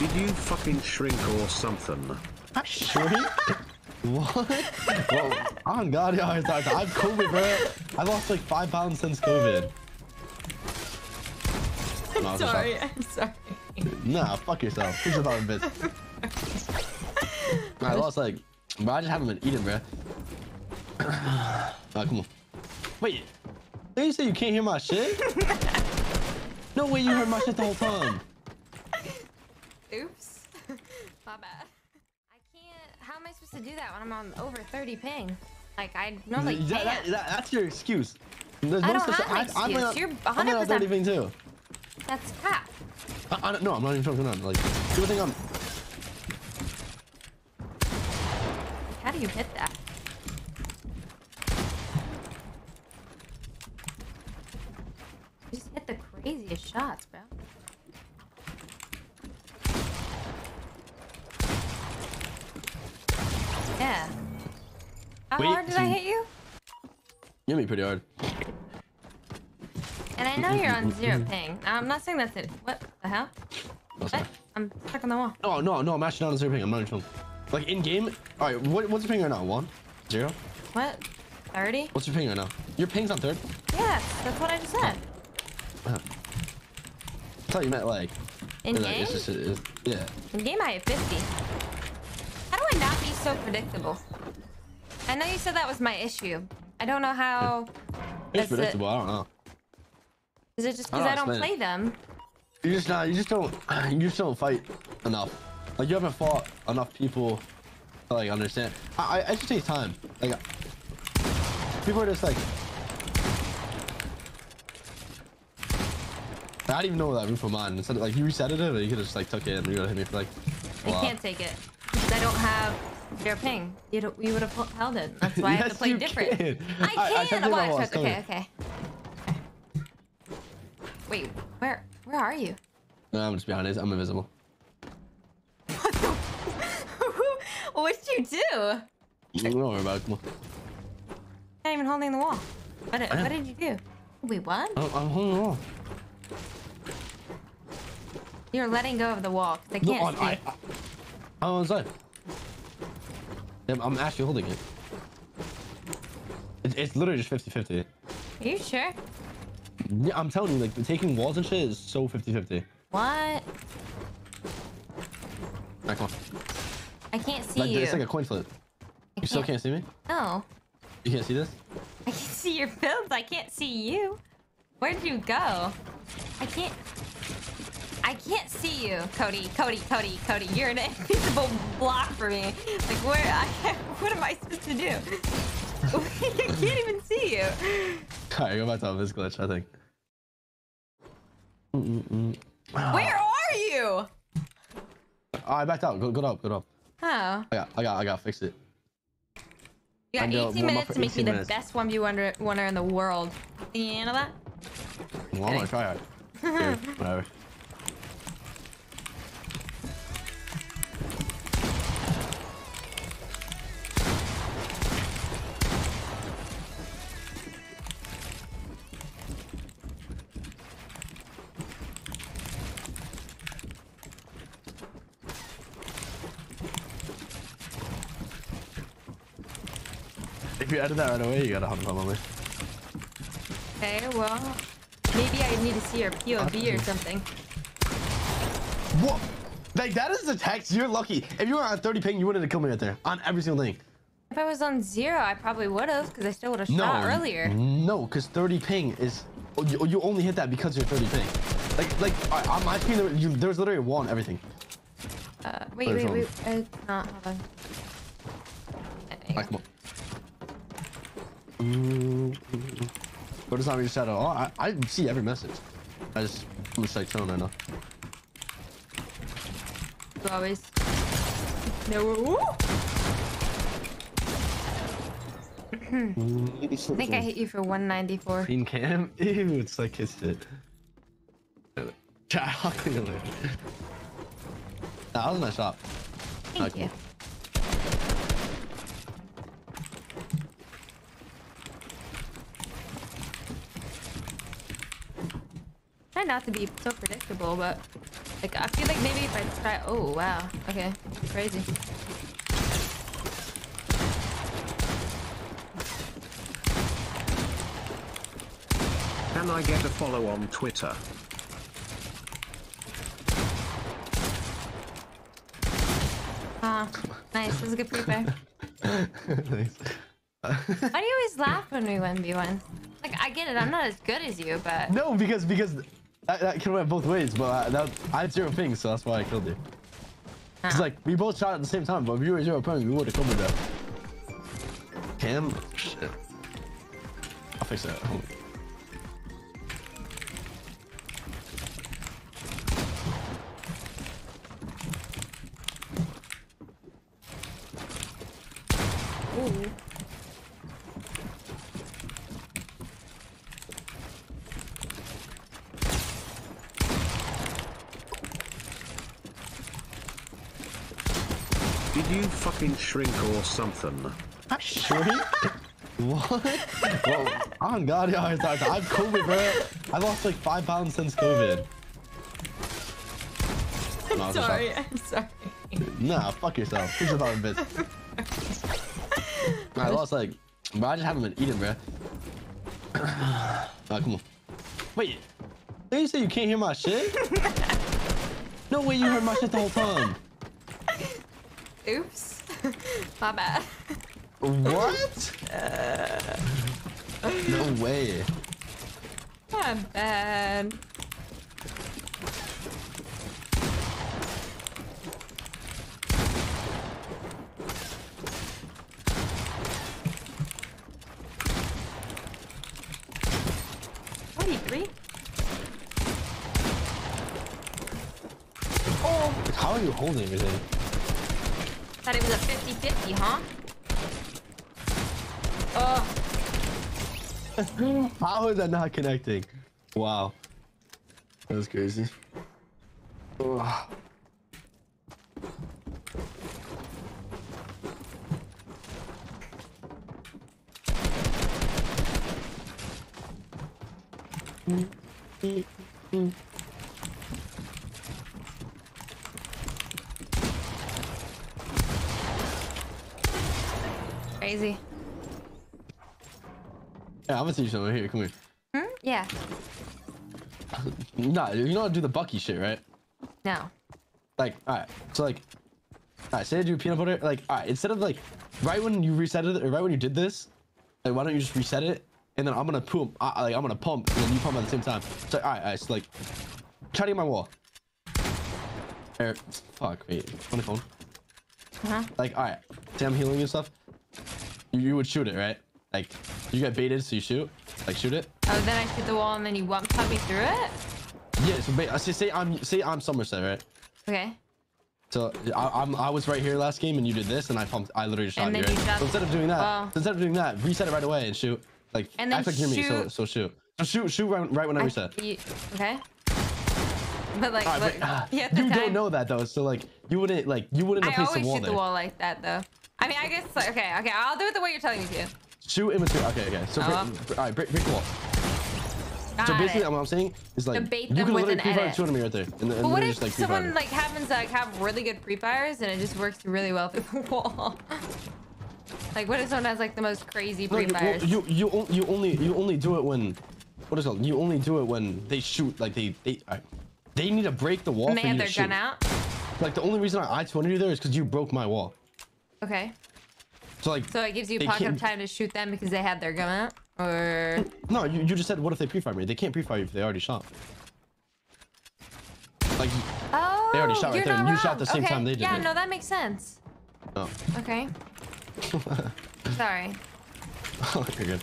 Did you fucking shrink or something? Shrink? What? Well, I'm glad y'all are talking. I have COVID, bro. I lost like 5 pounds since COVID. I'm sorry. I'm sorry. Nah, fuck yourself. Who's your fucking bitch? I lost like, bro. I just haven't been eating, bro. Ah, come on. Wait. Did you say you can't hear my shit? No way, you heard my shit the whole time. Oops. My bad. How am I supposed to do that when I'm on over 30 ping? Like, I normally can't. That's your excuse. There's I no don't have an excuse. You're 100%. I'm on 30 ping too. That's crap. No, I'm not even talking on. Like, do you think I'm... How do you hit that? You just hit the craziest shots, bro. Yeah. How hard did I hit you? You hit me pretty hard. And I know you're on 0 ping. I'm not saying that's it. What the hell? What? I'm stuck on the wall. No, no, no. I'm actually not on 0 ping. I'm not even. Like in game. All right. What's your ping right now? 1, 0. What? 30. What's your ping right now? Your ping's on 3rd. Yeah, that's what I just said. I thought you meant like. In game. Like, yeah. In game, I hit 50. Not be so predictable. I know you said that was my issue. I don't know how. It's predictable. I don't know. Is it just because I don't play them? You just not. You just don't fight enough. Like you haven't fought enough people to like understand. I just take time. Like people are just like. I don't even know that roof of mine. Instead of like you resetted it, but you could have just like took it and you would have hit me for like. I can't take it. I don't have their ping. You would have held it. That's why yes, I have to play different. Can. I can't watch. Okay. Wait, where are you? No, I'm just behind this. I'm invisible. What'd you do? Don't worry about it. Come on. Not even holding the wall. What did you do? Wait, what? I'm holding the wall. You're letting go of the wall. They can't see. I'm inside. Yeah, I'm actually holding it. It's literally just 50-50. Are you sure? Yeah, I'm telling you, like, taking walls and shit is so 50-50. What? Alright, come on. I can't see you. It's like a coin flip. You still can't see me? No. You can't see this? I can see your builds. I can't see you. Where'd you go? I can't see you, Cody. You're an invisible block for me. Like what am I supposed to do? I can't even see you. Alright, go back to this glitch, I think. Where are you? I backed out. Go up. Oh. I got fixed it. You got 18 minutes to make me the best 1v1er in the world. You know that? Well, I'm gonna try it. Dude, whatever. If you edit that right away, you gotta have a problem with. Okay, well, maybe I need to see your POV or something. What? Like, that is the text. You're lucky. If you were on 30 ping, you wouldn't have killed me right there. On every single thing. If I was on 0, I probably would have, because I still would have shot earlier. No, because 30 ping is... You only hit that because you're 30 ping. Like on my team, there's literally a wall and everything. Wait. Hold on. Alright, come on. But it's not really sad at all. I see every message. I'm just like chilling right now. Always. No. I think I hit you for 194. Queen cam? Ew, it's like kissed it. That was a nice shot. Thank you. Not to be so predictable, but Like, I feel like maybe if I try... Oh, wow. Okay. Crazy. Can I get a follow on Twitter? Ah, nice. That was a good prepare. Nice. Why do you always laugh when we 1v1? Like, I get it. I'm not as good as you, but... No, because that can went both ways, but I had zero ping, so that's why I killed you. Ah. It's like, we both shot at the same time, but if you were zero ping, we would have come with that. Cam? Shit. I'll fix that. Did you fucking shrink or something? Shrink? What? Well, oh god, yeah, I've COVID, bro. I've lost like 5 pounds since COVID. I'm sorry. Nah, fuck yourself. Who's about a bitch? I lost like, but I just haven't been eating, bro. Ah, come on. Wait, did you say you can't hear my shit? No way, you heard my shit the whole time. Oops, my bad. What? No way. My bad. How are you holding everything? Thought it was a 50-50, huh? Oh. How is that not connecting? Wow. That was crazy. Oh. Crazy. Yeah, I'm gonna teach you something. Here, come here. Hmm? Yeah. Nah, you know how to do the Bucky shit, right? No. Like, alright. So, like, alright, say I do peanut butter. Like, alright, instead of, like, right when you reset it, or right when you did this, like, why don't you just reset it? And then I'm gonna pump. Like, I'm gonna pump, and then you pump at the same time. So, alright, so, like, try to get my wall. Or, fuck, wait. On the phone. Uh-huh. Like, alright. Say I'm healing and stuff. You would shoot it, right? Like, you get baited, so you shoot. Like, shoot it. Oh, then I shoot the wall, and then you pump me through it? Yeah, so say I'm Sommerset, right? Okay. So I was right here last game, and you did this, and I literally shot you, right? So instead of doing that, well, reset it right away and shoot. Like, and then act like you're me, so shoot. So shoot right when I reset. Okay. But like, right, look, but, you don't know that though, so like, you wouldn't replace the wall there. I always shoot the wall like that though. I mean, I guess, like, okay, I'll do it the way you're telling me to. Shoot immature, okay. So, alright, break the wall. So basically, what I'm saying is, like, bait them, you can literally pre-fire two of me right there. But what if someone, like, happens to, like, have really good pre-fires and it just works really well through the wall? Like, what if someone has, like, the most crazy pre-fires? You only do it when, what is it called? You only do it when they shoot, like, they need to break the wall for you to shoot. And they have their gun out? Like, the only reason I 20'd you there is because you broke my wall. Okay. So like, so it gives you a pocket of time to shoot them because they had their gun out, or no? You just said what if they pre-fire me? They can't pre-fire you if they already shot. Like, oh, they already shot right there, and you shot the same time they did. Yeah, no, that makes sense. Oh. Okay. Sorry. Oh, you're good.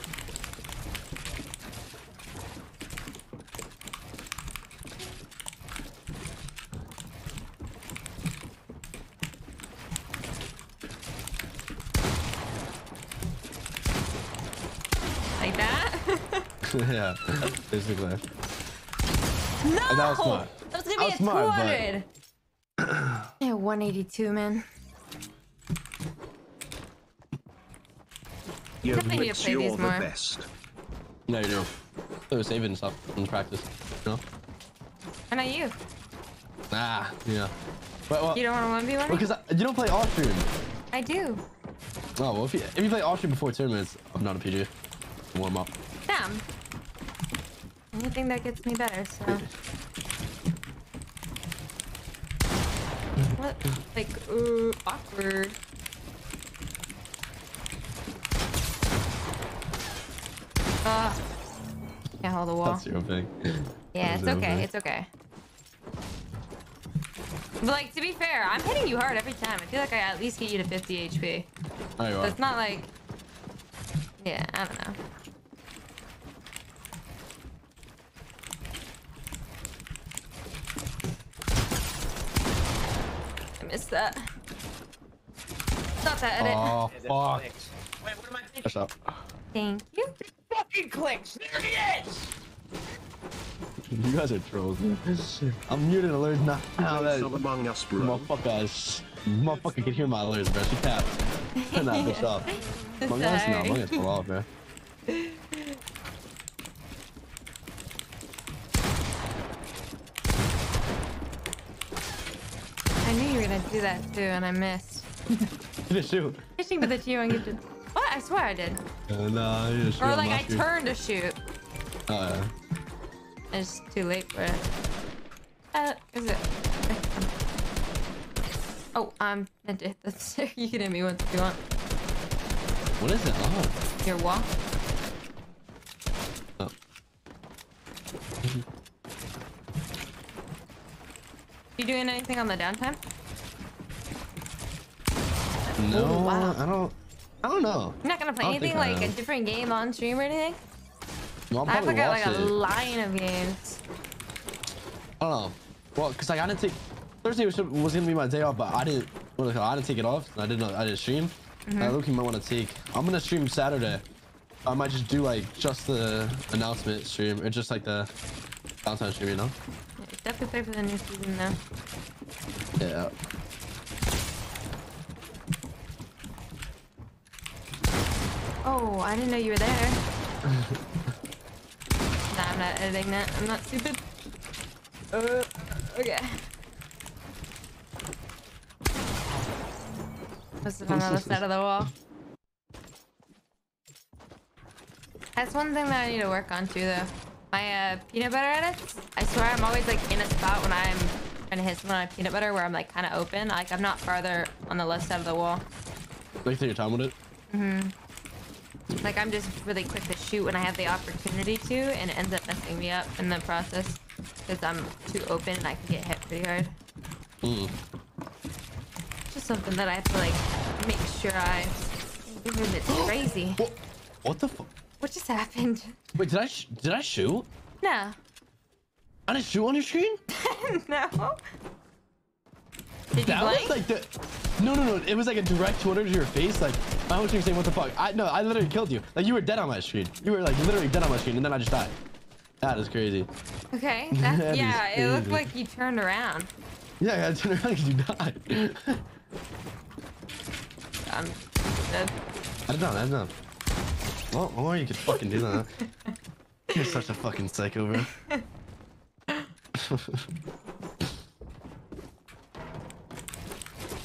Like that? Yeah, basically. No! And that was smart. That was gonna be a 200. But... yeah, 182, man. You're the best. No, you do. So saving stuff in practice. No. And are you? Ah, yeah. But, well, you don't want to 1v1? Because you don't play off stream. I do. Oh, well, if you play off stream before tournaments, I'm not a PG. Warm up. Damn. Anything that gets me better, so. What? Like, ooh, awkward. Can't hold the wall. That's your thing. Yeah, it's okay. It's okay. But like, to be fair, I'm hitting you hard every time. I feel like I at least get you to 50 HP. Oh, you are. So it's not like... Yeah, I don't know. I missed that. Stop that edit. Oh, fuck. Wait, what am I thinking? That's up. Thank you. It fucking clicks. There he is! You guys are trolls, man. I'm muted alerts now. Oh, that is among us, bro. Motherfuckers. Motherfucker can hear my alerts, bro. She tapped. Turn that bitch off. Among us now. Among us for all, bro. I knew you were gonna do that too, and I missed. Just shoot. Fishing with the G and get to. What? I swear I did. No, you just shoot. Or like I turned to shoot. Oh, yeah. It's too late for it. Is it? Oh, I'm meant to hit the stair. You can hit me once if you want. What is it on? Your wall. Oh. You doing anything on the downtime? No, oh, wow. I don't know. You're not gonna play anything like a different game on stream or anything? Well, I forgot like a line of games. I don't know. Well, cause like I didn't take Thursday was gonna be my day off, but I didn't take it off. I didn't stream. Mm-hmm. I look, you might want to take. I'm gonna stream Saturday. I might just do like just the announcement stream or just like the downtime stream, you know. Yeah, definitely play for the new season now. Yeah. Oh, I didn't know you were there. Nah, I'm not editing that. I'm not stupid. Okay. Must have been on the side of the wall. That's one thing that I need to work on too, though. My peanut butter edits. I swear I'm always like in a spot when I'm trying to hit someone on a peanut butter where I'm like kind of open. Like I'm not farther on the left side of the wall. Like take your time with it. Mm-hmm. Like I'm just really quick to shoot when I have the opportunity to, and it ends up messing me up in the process because I'm too open and I can get hit pretty hard. Mm. Just something that I have to like make sure I. It's crazy. What the fuck? What just happened? Wait, did I shoot? No. I didn't shoot on your screen. No. Did that you was like the no. It was like a direct shoulder to your face. Like I whole team saying, "What the fuck?" I literally killed you. Like you were dead on my screen. You were like literally dead on my screen, and then I just died. That is crazy. Okay. That's, that yeah. Crazy. It looked like you turned around. Yeah, I turned around because you died. I'm dead. I don't know. Well, or you could fucking do that. You're such a fucking psycho, bro.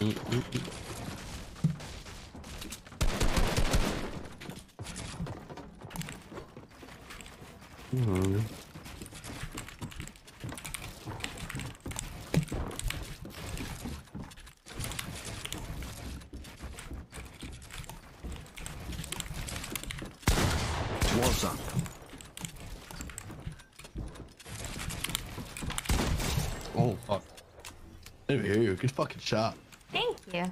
Mm-hmm. What's up? Oh fuck! I didn't hear you. Good fucking shot. Thank you.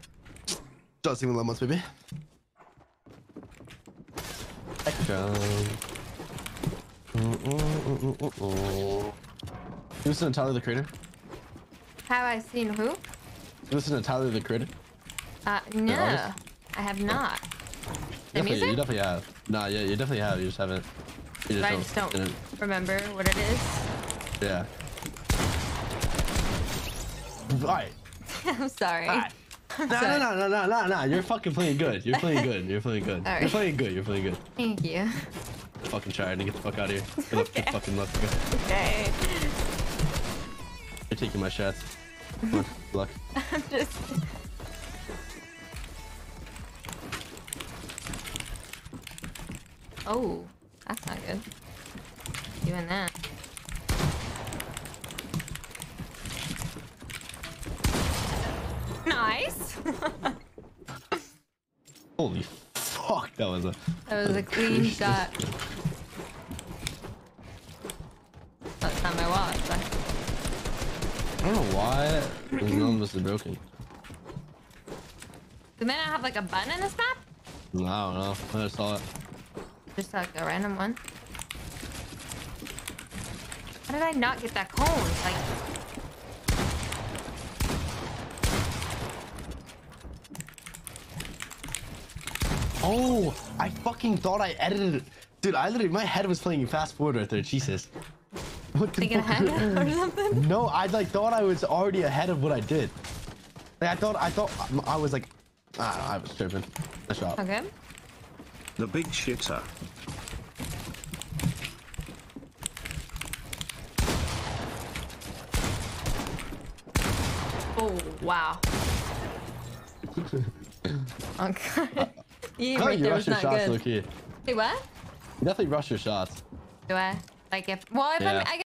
Doesn't even love us, baby. Extra. You listen to Tyler the Creator? Have I seen who? You listen to Tyler the Creator? No, I have not. The music? You definitely have. Nah, yeah, you definitely have. You just haven't. You just I just don't remember what it is. Yeah. Right. I'm sorry. Right. No. You're fucking playing good. You're playing good. Right. You're playing good. Thank you. I'm fucking tired to get the fuck out of here. Okay. You're taking my shots. Look. I'm just... Oh, that's not good. Doing that. Nice! Holy fuck, that was a clean shot. That's not my wallet, but... I don't know why there's none of us are broken. Do they not have like a button in this map? No, I don't know. I just saw it. Just like a random one. How did I not get that cone? Like... Oh, I fucking thought I edited it. Dude, I literally, my head was playing fast forward right there. Jesus. What the fuck? Or something? No, I like thought I was already ahead of what I did. Like, I thought I was like, I was tripping. Nice shot. Okay. The big shitter. Oh, wow. Okay. You no, you rush your shots, Loki. Say what? You definitely rush your shots. Do I? Like if, well, if yeah. I'm, I